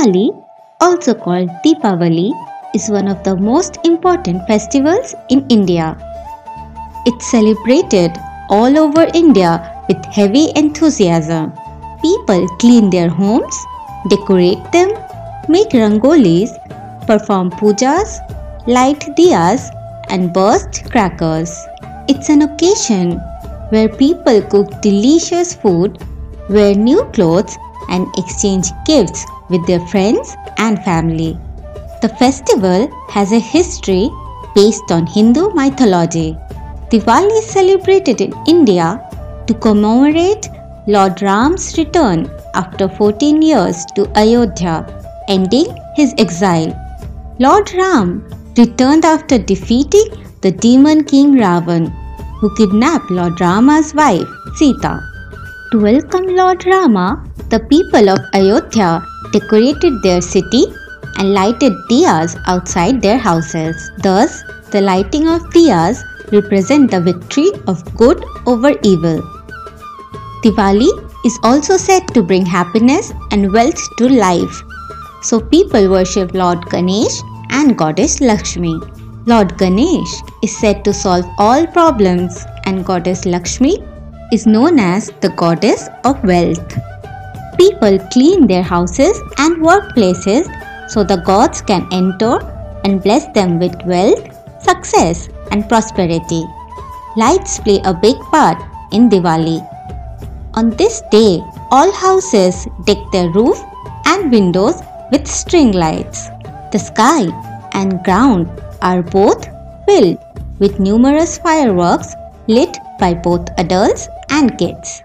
Diwali, also called Deepavali, is one of the most important festivals in India. It's celebrated all over India with heavy enthusiasm. People clean their homes, decorate them, make rangolis, perform pujas, light diyas and burst crackers. It's an occasion where people cook delicious food, wear new clothes and exchange gifts with their friends and family. The festival has a history based on Hindu mythology. Diwali is celebrated in India to commemorate Lord Ram's return after 14 years to Ayodhya, ending his exile. Lord Ram returned after defeating the demon king Ravan, who kidnapped Lord Rama's wife Sita. To welcome Lord Rama, the people of Ayodhya decorated their city and lighted diyas outside their houses. Thus, the lighting of diyas represents the victory of good over evil. Diwali is also said to bring happiness and wealth to life. So people worship Lord Ganesh and Goddess Lakshmi. Lord Ganesh is said to solve all problems, and Goddess Lakshmi is known as the goddess of wealth. People clean their houses and workplaces so the gods can enter and bless them with wealth, success and prosperity. Lights play a big part in Diwali. On this day, all houses deck their roof and windows with string lights. The sky and ground are both filled with numerous fireworks lit by both adults and kids.